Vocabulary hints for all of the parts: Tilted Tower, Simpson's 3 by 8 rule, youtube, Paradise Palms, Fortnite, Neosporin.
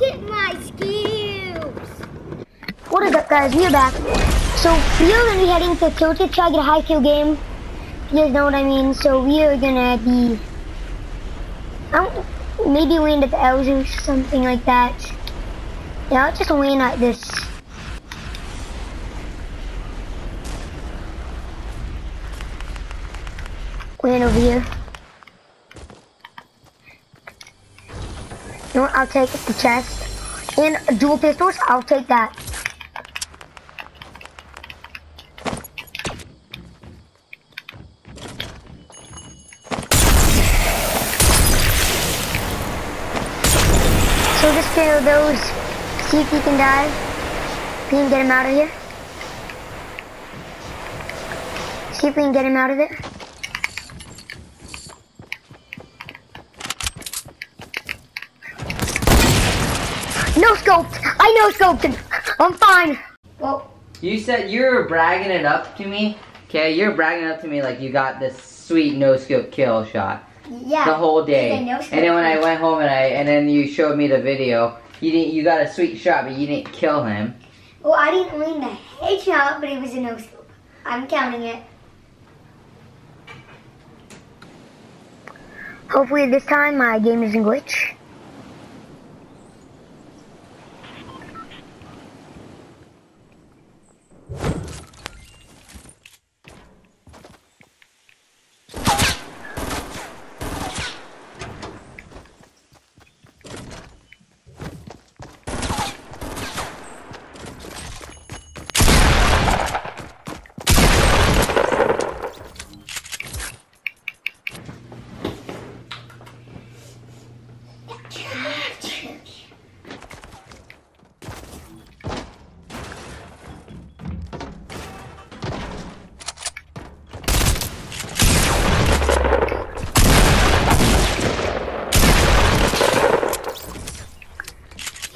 look at my skills. What is up, guys? We're back. So we are gonna be heading to Tilted Tower, get a high kill game. You guys know what I mean. So we are gonna be, maybe land at the L's or something like that. Yeah, I'll just land at this. Land over here. You know what, I'll take the chest. And dual pistols, I'll take that. So just kill those, see if you can die. If we can get him out of here. See if we can get him out of there. No scoped! I no scoped him! I'm fine! Well, you said you were bragging it up to me. Okay, you're bragging up to me like you got this sweet no scope kill shot. Yeah, the whole day, and then when I went home and then you showed me the video, you got a sweet shot, but you didn't kill him. Well, I didn't land the headshot, but it was a no scope. I'm counting it. Hopefully this time my game isn't glitch.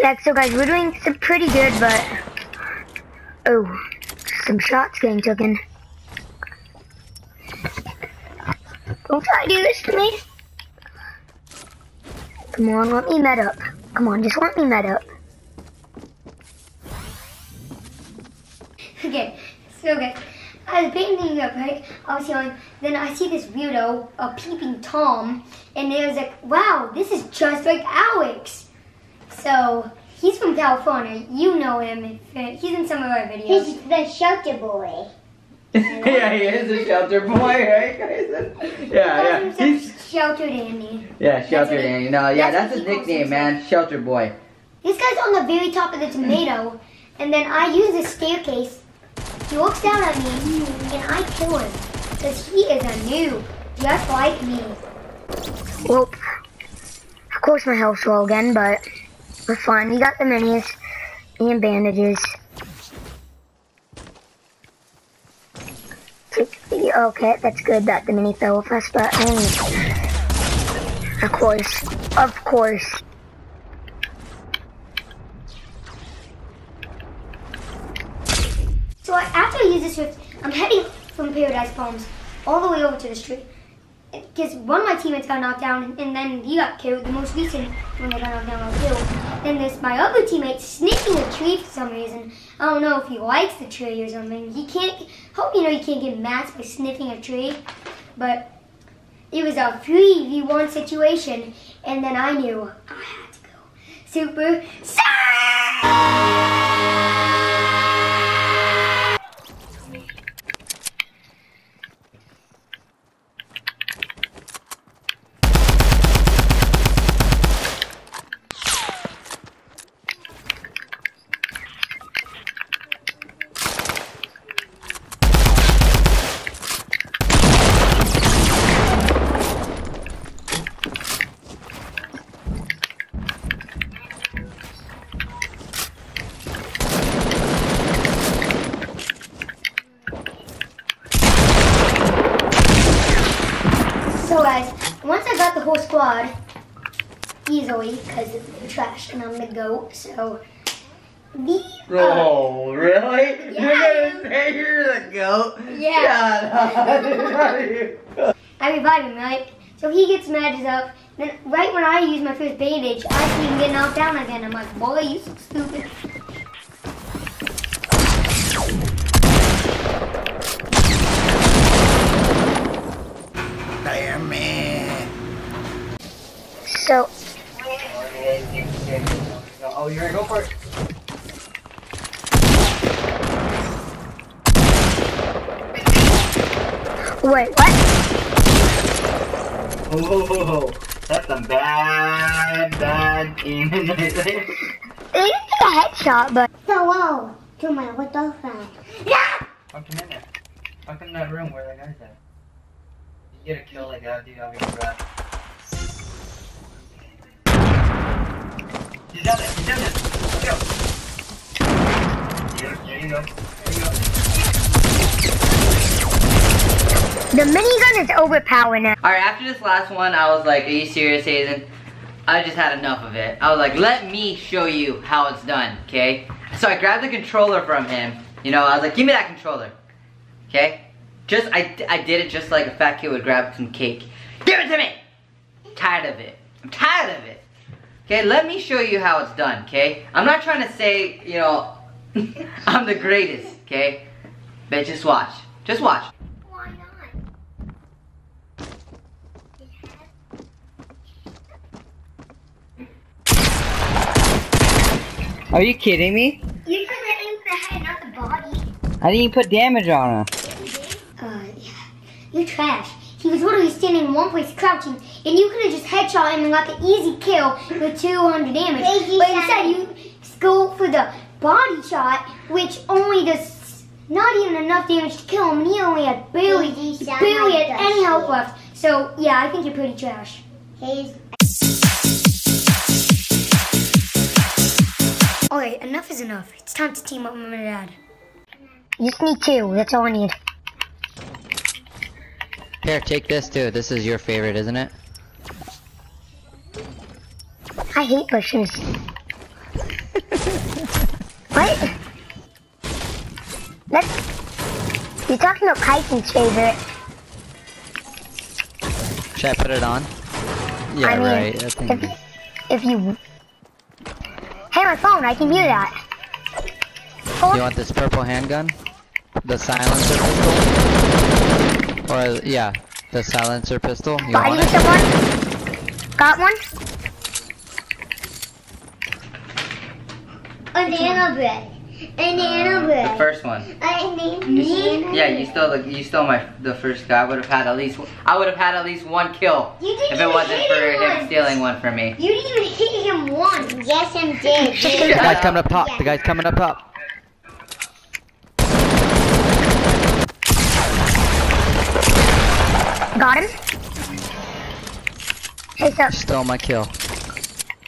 Yeah, so guys, we're doing some pretty good, but oh, some shots getting taken. Don't try to do this to me. Come on, let me med up. Come on, just let me med up. Okay, so guys, I was painting up, right? I was yelling, then I see this weirdo, a peeping Tom, and I was like, wow, this is just like Alex. So, he's from California. You know him. He's in some of our videos. He's the shelter boy. Yeah, he is a shelter boy, right, guys? Yeah, yeah. He's Sheltered Andy. Yeah, Sheltered Andy. No, yeah, that's his nickname, man. Shelter boy. This guy's on the very top of the tomato, and then I use a staircase. He looks down at me, and I kill him. Because he is a noob, just like me. Well, of course my health's low again, but we're fine. We got the minis and bandages. Okay, that's good that the mini fell off us, but of course. Of course. So after I use this rift, I'm heading from Paradise Palms all the way over to the street. Because one of my teammates got knocked down, and then he got killed. The most recent one that got knocked down got killed. Then there's my other teammate sniffing a tree for some reason. I don't know if he likes the tree or something. He can't. Hope you know he can't get matched by sniffing a tree. But it was a 3v1 situation, and then I knew I had to go super sad. Whole squad easily because they're trash and I'm the GOAT, so oh, really? Yeah. You're gonna say you're the GOAT? Yeah. I revive him, right? So So he gets matches up. Then right when I use my first bandage, I see him get knocked down again. I'm like, boy, you so stupid. Damn it. So. Oh, you're gonna go for it. Wait, what? Oh, that's a bad aiming right there. You took a headshot, but... Hello, Juma, what the fuck? Yeah! Fucking in there. Fucking in that room where that guy's at. You get a kill like that, dude, I'll be right. He's down there, he's down there. Let's go. There you go, The minigun is overpowered now. Alright, after this last one, I was like, are you serious, Hazen? I just had enough of it. I was like, let me show you how it's done, okay? So I grabbed the controller from him. You know, I was like, give me that controller. Okay? Just, I did it just like a fat kid would grab some cake. Give it to me! I'm tired of it. I'm tired of it. Okay, let me show you how it's done, okay? I'm not trying to say, you know, I'm the greatest, okay? But just watch. Just watch. Are you kidding me? You took the aim for the head, not the body. I didn't even put damage on him. Yeah. You're trash. He was literally standing in one place crouching, and you could have just headshot him and got the easy kill with 200 damage. But instead, you go for the body shot, which only does not even enough damage to kill him, and he only had barely had any health left. So, yeah, I think you're pretty trash. Alright, enough is enough. It's time to team up with my dad. You just need two, that's all I need. Here, take this too. This is your favorite, isn't it? I hate bushes. What? That's... You're talking about Kyson's favorite. Should I put it on? Yeah, I mean, right. That thing... if you... Hey, my phone, I can do that. You want this purple handgun? The silencer pistol? Or, yeah, the silencer pistol. You want it? Got one. Banana bread. Banana bread. The first one. Yeah, you stole the first guy. I would have had at least one kill if it wasn't for him stealing one from me. You didn't even hit him once. Yes, I did. The guy's coming up top. The guy's coming up top. Got him. You stole my kill.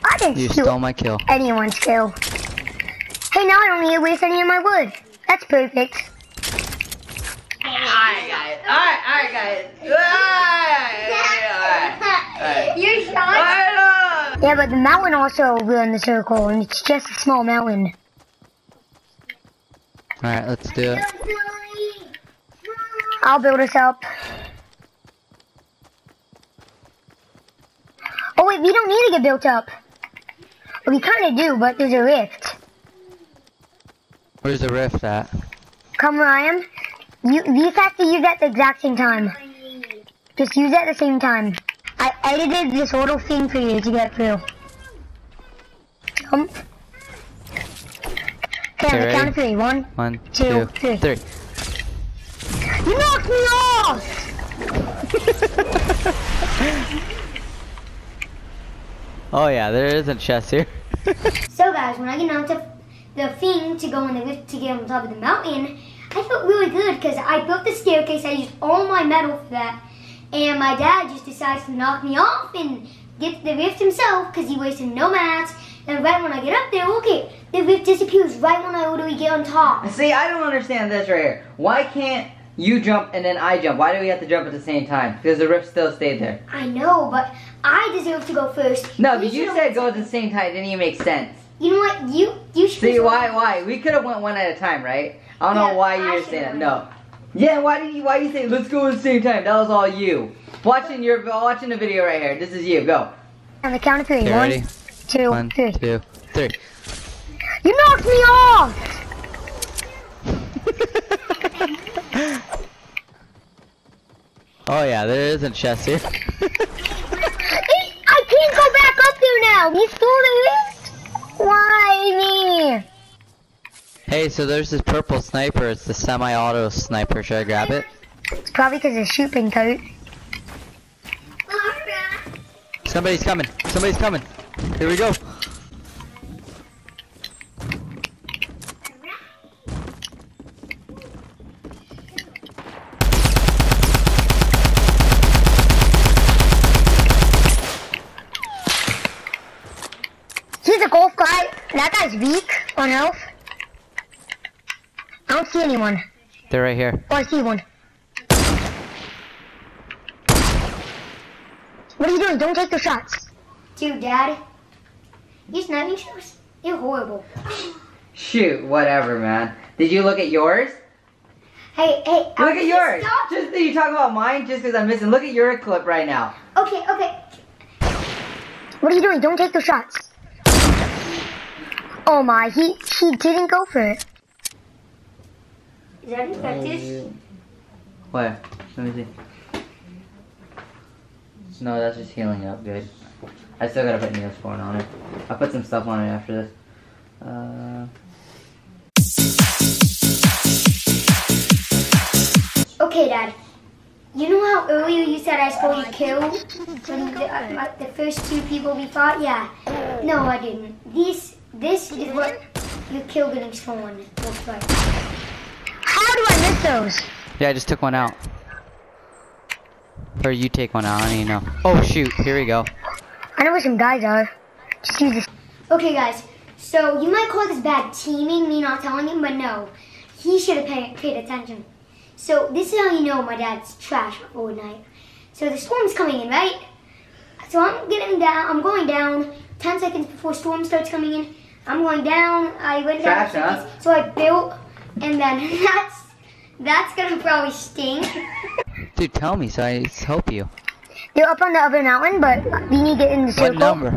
I didn't. You stole my kill. Anyone's kill. Hey, now I don't need to waste any of my wood. That's perfect. Alright, guys. Alright, guys. Alright. You shot? Yeah, but the mountain also will in the circle, and it's just a small mountain. Alright, let's do it. I'll build us up. Oh, wait, we don't need to get built up. We kind of do, but there's a rift. Where's the rift at? Come, Ryan. You have to use that at the exact same time. Just use it at the same time. I edited this little thing for you to get through. Okay, on the count of three. One, two, three. You knocked me off! Oh yeah, there is a chest here. So guys, when I get knocked up the thing to go in the lift to get on top of the mountain, I felt really good because I built the staircase, I used all my metal for that, and my dad just decides to knock me off and get the rift himself because he wasted no mats. And right when I get up there, look it, the rift disappears right when I literally get on top. See, I don't understand this right here. Why can't you jump and then I jump? Why do we have to jump at the same time? Because the rift still stayed there. I know, but I deserve to go first. No, but you said go at the same time. It didn't even make sense. You know what? You should see why? We could have went one at a time, right? I don't know why you were saying that. No. Yeah, why did you say let's go at the same time? That was all you. Watching a video right here. This is you. Go. On the count of three. One, two, three. You knocked me off. Oh yeah, there is a chest here. I can't go back up there now. He stole the wrist. Why me? Hey, so there's this purple sniper. It's the semi-auto sniper. Should I grab it? It's probably because it's shooting coat. Somebody's coming. Somebody's coming. Here we go. He's a golf guy. That guy's weak on health. I don't see anyone. They're right here. Oh, I see one. What are you doing? Don't take the shots. Dude, Daddy. You sniping shots? You're horrible. Shoot, whatever, man. Did you look at yours? Hey. Look at yours. Stop. Just that you talk about mine just because I'm missing. Look at your clip right now. Okay. What are you doing? Don't take the shots. Oh my, he didn't go for it. Is that infected? What? Let me see. No, that's just healing up good. I still gotta put Neosporin on it. I'll put some stuff on it after this. Okay, Dad. You know how earlier you said I stole your kill? When the first two people we fought? Yeah. No, I didn't. This is what your kill getting stolen looks like. How do I miss those? Yeah, I just took one out. Or you take one out, I don't even know. Oh shoot, here we go. I know where some guys are. Just use this. Okay guys, so you might call this bad teaming, me not telling him, but no. He should have paid attention. So this is how you know my dad's trash all night. So the storm's coming in, right? So I'm going down 10 seconds before storm starts coming in. I'm going down, I went down. Trash, huh? So I built. And then that's gonna probably stink. Dude, tell me so I help you. You're up on the other mountain, but we need to get in the circle. What number?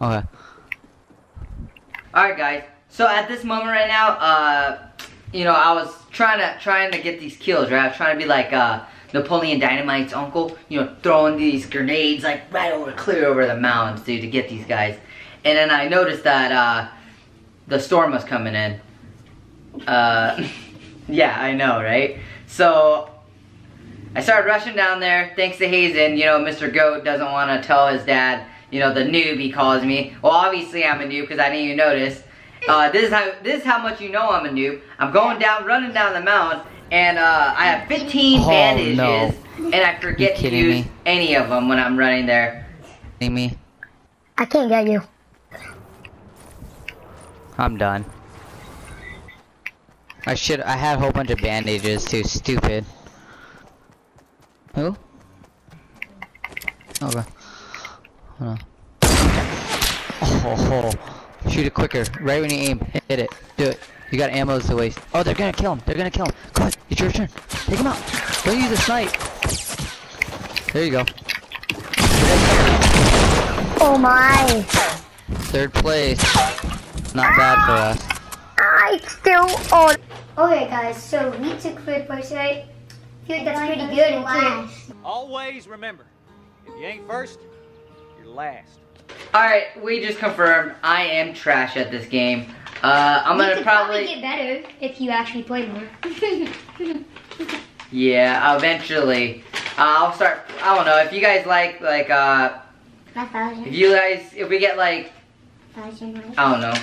Okay. Alright guys, so at this moment right now, you know, I was trying to get these kills, right? I was trying to be like Napoleon Dynamite's uncle, you know, throwing these grenades like right over, clear over the mountains, dude, to get these guys. And then I noticed that the storm was coming in. Yeah, I know, right? So I started rushing down there, thanks to Hazen. You know, Mr. Goat doesn't want to tell his dad, you know, the noob he calls me. Well, obviously I'm a noob because I didn't even notice. This is how much you know I'm a noob. I'm going down, running down the mountain, and I have 15 bandages, and I forget to use any of them when I'm running there. Me? I can't get you. I'm done. I had a whole bunch of bandages too, stupid. Who? Okay. Hold on. Oh, shoot it quicker. Right when you aim. Hit it. Do it. You got ammo to waste. Oh, they're gonna kill him. They're gonna kill him. Come on, it's your turn. Take him out. Don't use a snipe. There you go. Oh my. Third place. Not bad for us. It's still on. Okay guys, so we took third place, right? I feel like that's pretty good and clear. Always remember, if you ain't first, you're last. Alright, we just confirmed I am trash at this game. I'm gonna probably get better if you actually play more. Yeah, eventually. I'll start, I don't know, if you guys like if we get like, I don't know.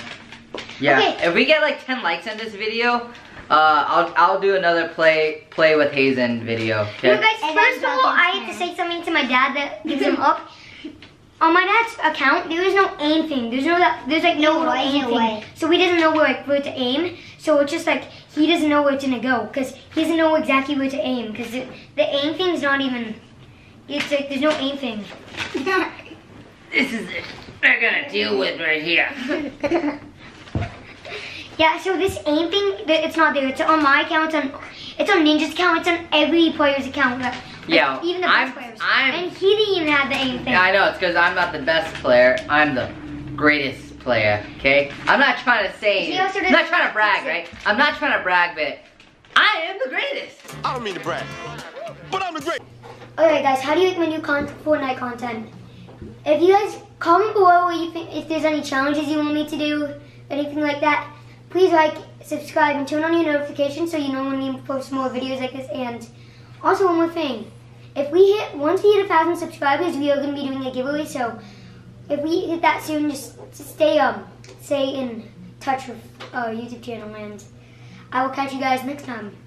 Yeah, okay. If we get like 10 likes on this video, I'll do another play with Hazen video. Okay? You guys, first of all, I have to say something to my dad that gives him up. On my dad's account, there is no aim thing. There's like no little aim thing. So he doesn't know where to aim. So it's just like he doesn't know where it's gonna go because he doesn't know exactly where to aim because the aim thing's not even. It's like there's no aim thing. This is it. They're gonna deal with right here. Yeah, so this aim thing, it's not there. It's on my account, it's on Ninja's account, it's on every player's account. Yeah, like, even the best players. And he didn't even have the aim thing. I know, it's because I'm not the best player. I'm the greatest player, okay? I'm not trying to say, I'm not trying to brag, right? I'm not trying to brag, but I am the greatest. I don't mean to brag, but I'm the greatest. Alright guys, how do you like my new Fortnite content? If you guys comment below what you think, if there's any challenges you want me to do, anything like that, please like, subscribe, and turn on your notifications so you know when we post more videos like this. And also one more thing, if we hit, once we hit 1,000 subscribers, we are going to be doing a giveaway, so if we hit that soon, just stay in touch with our YouTube channel, and I will catch you guys next time.